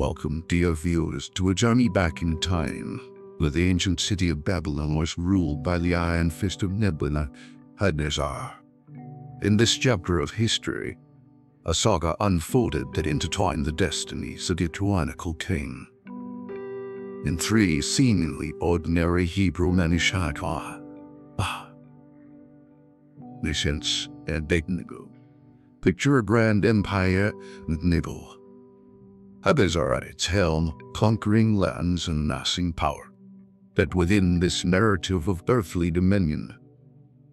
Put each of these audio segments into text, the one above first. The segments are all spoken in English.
Welcome, dear viewers, to a journey back in time, where the ancient city of Babylon was ruled by the iron fist of Nebuchadnezzar. In this chapter of history, a saga unfolded that intertwined the destinies of the tyrannical king. In three seemingly ordinary Hebrew men, Shadrach, Meshach, and Abednego, picture a grand empire with Nebuchadnezzar at its helm, conquering lands and amassing power. But within this narrative of earthly dominion,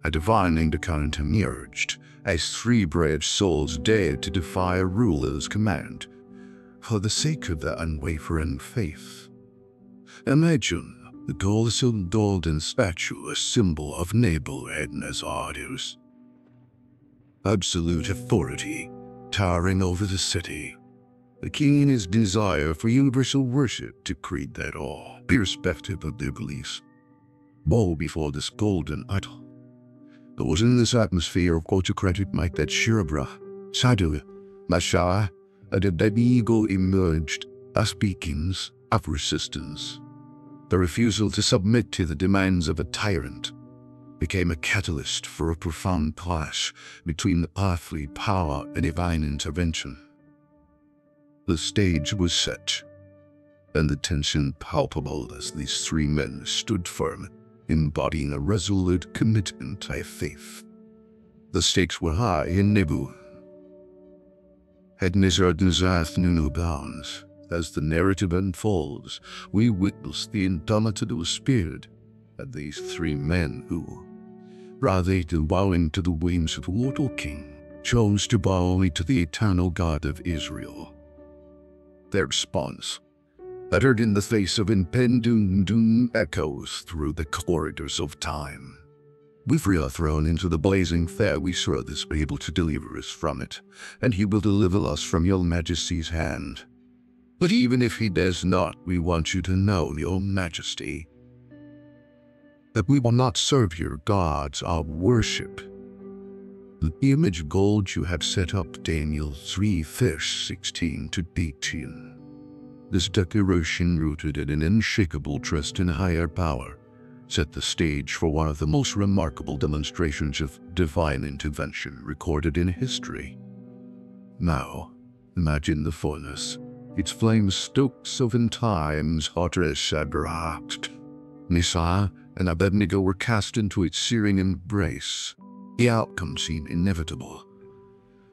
a divine encounter emerged as three brave souls dared to defy a ruler's command for the sake of their unwavering faith. Imagine the colossal golden statue, a symbol of Nebuchadnezzar's absolute authority, towering over the city. The king, in his desire for universal worship, decreed that all, irrespective of their beliefs, bow before this golden idol. It was in this atmosphere of autocratic might that Shadrach, Meshach, and Abednego emerged as beacons of resistance. The refusal to submit to the demands of a tyrant became a catalyst for a profound clash between the earthly power and divine intervention. The stage was set, and the tension palpable as these three men stood firm, embodying a resolute commitment to faith. The stakes were high, and Nebuchadnezzar knew no bounds. As the narrative unfolds, we witness the indomitable spirit of these three men who, rather than bowing to the whims of the mortal king, chose to bow only to the eternal God of Israel. Their response, uttered in the face of impending doom, echoes through the corridors of time. If we are thrown into the blazing fire, we sure this be able to deliver us from it, and he will deliver us from your majesty's hand. But even if he does not, we want you to know, your majesty, that we will not serve your gods or worship the image of gold you have set up, Daniel 3:16-18. This declaration, rooted in an unshakable trust in higher power, set the stage for one of the most remarkable demonstrations of divine intervention recorded in history. Now, imagine the furnace, its flames stoked seven times hotter, as Shadrach, Meshach, and Abednego were cast into its searing embrace. The outcome seemed inevitable.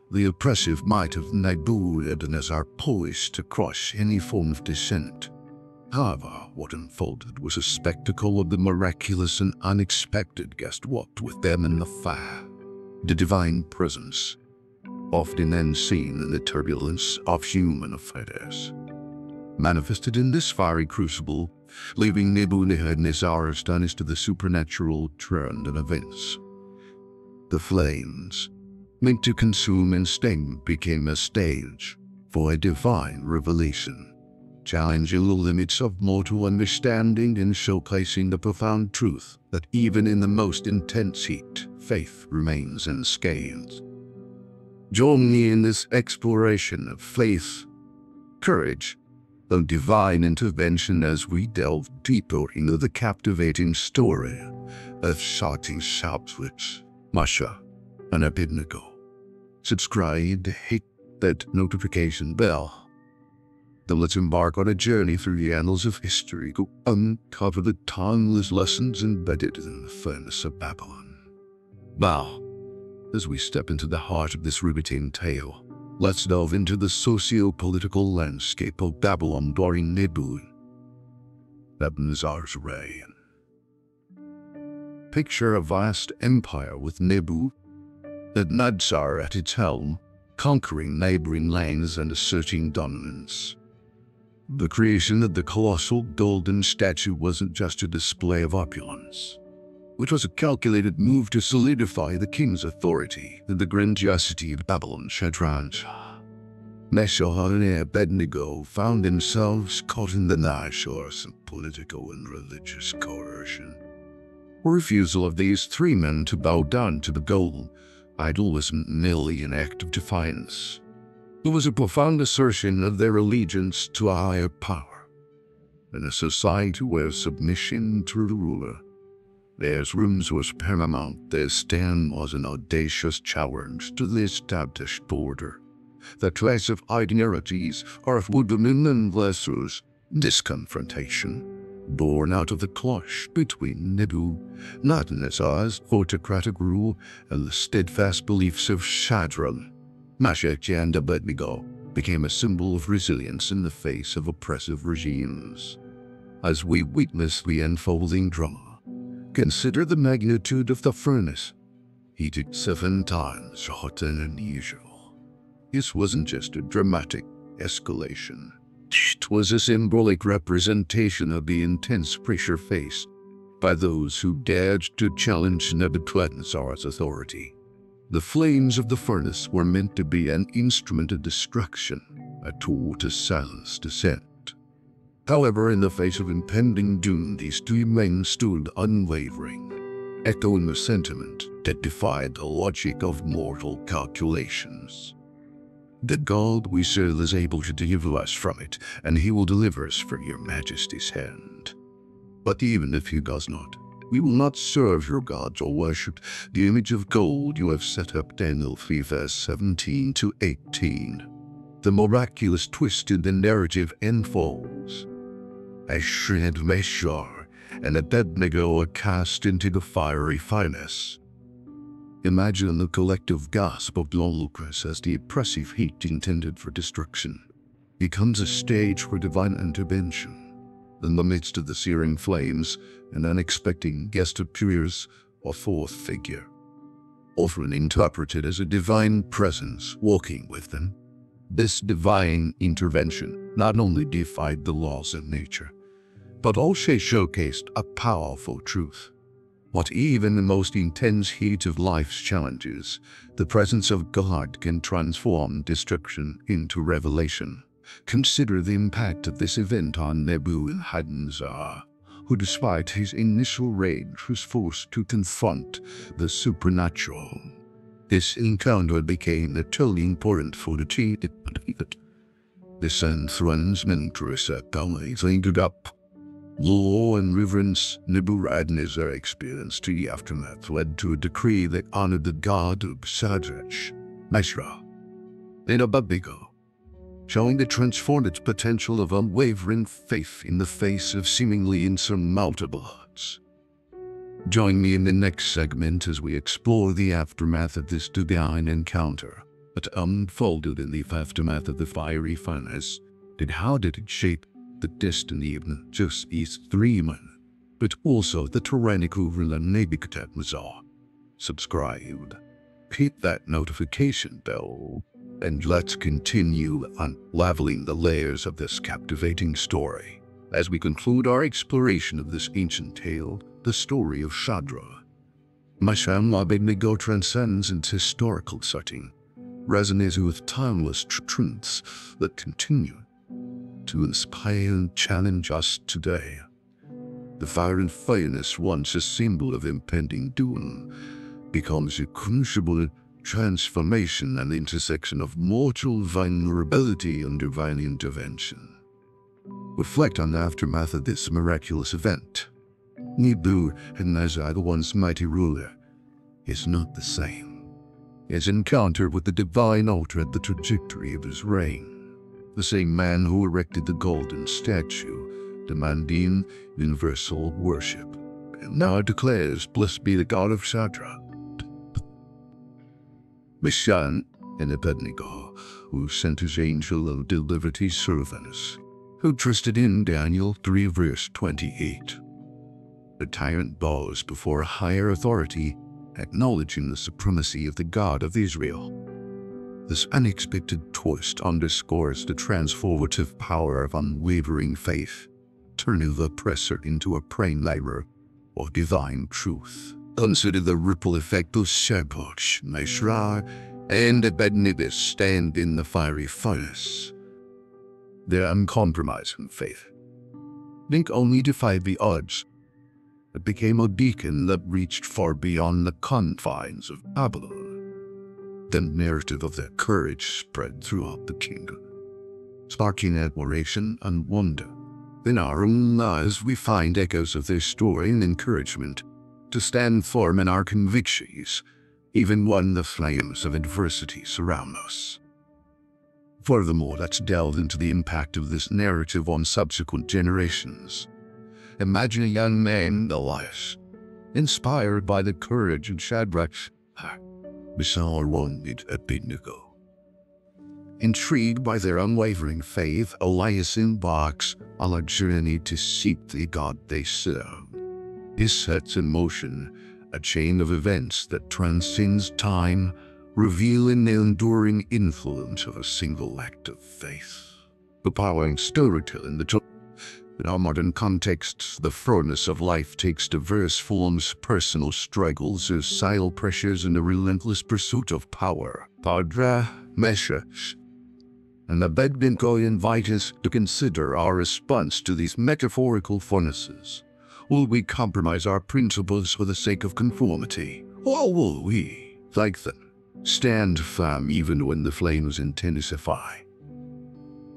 The oppressive might of Nebuchadnezzar poised to crush any form of dissent. However, what unfolded was a spectacle of the miraculous and unexpected. Guest walked with them in the fire. The divine presence, often unseen in the turbulence of human affairs, manifested in this fiery crucible, leaving Nebuchadnezzar astonished at the supernatural turn of events. The flames, meant to consume and sting, became a stage for a divine revelation, challenging the limits of mortal understanding and showcasing the profound truth that even in the most intense heat, faith remains unscathed. Join me in this exploration of faith, courage, and divine intervention as we delve deeper into the captivating story of Shadrach, Meshach, and Abednego. Subscribe, hit that notification bell. Then let's embark on a journey through the annals of history to uncover the timeless lessons embedded in the furnace of Babylon. Now, as we step into the heart of this riveting tale, let's delve into the socio-political landscape of Babylon during Nebuchadnezzar's reign. Picture a vast empire with Nebuchadnezzar at its helm, conquering neighboring lands and asserting dominance. The creation of the colossal golden statue wasn't just a display of opulence. It was a calculated move to solidify the king's authority and the grandiosity of Babylon. Shadrach, Meshach, and Abednego found themselves caught in the nightshores of political and religious coercion. The refusal of these three men to bow down to the golden idol wasn't merely an act of defiance. It was a profound assertion of their allegiance to a higher power. In a society where submission to the ruler, their rooms was paramount, their stand was an audacious challenge to the established order. The clash of ideologies or of woodmen and lessers, this confrontation, born out of the clash between Nebuchadnezzar's autocratic rule and the steadfast beliefs of Shadrach, Meshach, and Abednego, became a symbol of resilience in the face of oppressive regimes. As we witness the unfolding drama, consider the magnitude of the furnace, heated 7 times hotter than usual. This wasn't just a dramatic escalation. It was a symbolic representation of the intense pressure faced by those who dared to challenge Nebuchadnezzar's authority. The flames of the furnace were meant to be an instrument of destruction, a tool to silence dissent. However, in the face of impending doom, these two men stood unwavering, echoing a sentiment that defied the logic of mortal calculations. The God we serve is able to deliver us from it, and he will deliver us from your majesty's hand. But even if he does not, we will not serve your gods or worship the image of gold you have set up. Daniel 3:17-18. The miraculous twist in the narrative unfolds. As Shadrach, Meshach, and Abednego are cast into the fiery furnace. Imagine the collective gasp of the onlookers as the oppressive heat intended for destruction becomes a stage for divine intervention. In the midst of the searing flames, an unexpected guest appears, a fourth figure, often interpreted as a divine presence walking with them. This divine intervention not only defied the laws of nature, but also showcased a powerful truth. What even the most intense heat of life's challenges, the presence of God can transform destruction into revelation. Consider the impact of this event on Nebuchadnezzar, who despite his initial rage was forced to confront the supernatural. This encounter became a turning point for the kingdom. This enthronement receptacles lingered up. Law and reverence Nebuchadnezzar experienced in the aftermath led to a decree that honored the God of Shadrach, Meshach, and Abednego, showing the transformative potential of unwavering faith in the face of seemingly insurmountable odds. Join me in the next segment as we explore the aftermath of this divine encounter that unfolded in the aftermath of the fiery furnace. How did it shape the destiny of not just these 3 men, but also the tyrannical ruler Nebuchadnezzar? Subscribe, hit that notification bell, and let's continue unraveling the layers of this captivating story as we conclude our exploration of this ancient tale. The story of Shadrach, Meshach, and Abednego transcends its historical setting, resonates with timeless truths that continue to inspire and challenge us today. The fire and furnace, once a symbol of impending doom, becomes a crucible transformation and intersection of mortal vulnerability and divine intervention. Reflect on the aftermath of this miraculous event. Nebuchadnezzar, the once mighty ruler, is not the same. His encounter with the divine altered the trajectory of his reign. The same man who erected the golden statue, demanding universal worship, now declares, "Blessed be the God of Shadrach, Meshach, and Abednego, who sent his angel and delivered his servants, who trusted in Daniel 3:28. The tyrant bows before a higher authority, acknowledging the supremacy of the God of Israel. This unexpected twist underscores the transformative power of unwavering faith, turning the oppressor into a prime-labor of divine truth. Consider the ripple effect of Shadrach, Meshach, and Abednego stand in the fiery furnace. Their uncompromising faith not only defied the odds, but became a beacon that reached far beyond the confines of Babylon. the narrative of their courage spread throughout the kingdom, sparking admiration and wonder. In our own lives, we find echoes of this story and encouragement to stand firm in our convictions, even when the flames of adversity surround us. Furthermore, let's delve into the impact of this narrative on subsequent generations. Imagine a young man, Elias, inspired by the courage of Shadrach, Meshach, and Abednego. Intrigued by their unwavering faith, Elias embarks on a journey to seek the God they serve. He sets in motion a chain of events that transcends time, revealing the enduring influence of a single act of faith. The powering storytelling that in our modern contexts, the furnace of life takes diverse forms: personal struggles, societal pressures, and a relentless pursuit of power. Shadrach, Meshach, and Abednego invite us to consider our response to these metaphorical furnaces. Will we compromise our principles for the sake of conformity? Or will we, like them, stand firm even when the flames intensify?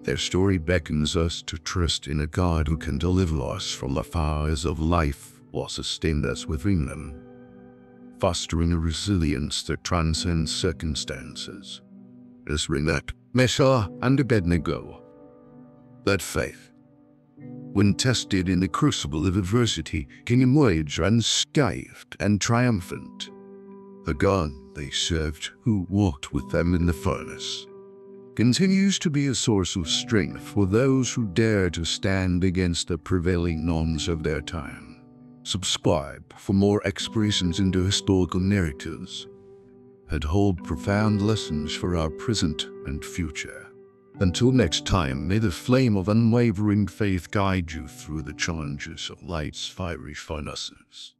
Their story beckons us to trust in a God who can deliver us from the fires of life or sustain us within them, fostering a resilience that transcends circumstances. Let's remember Meshach and Abednego. That faith, when tested in the crucible of adversity, can emerge unscathed and triumphant. The God they served, who walked with them in the furnace, continues to be a source of strength for those who dare to stand against the prevailing norms of their time. Subscribe for more explorations into historical narratives that hold profound lessons for our present and future. Until next time, may the flame of unwavering faith guide you through the challenges of life's fiery furnaces.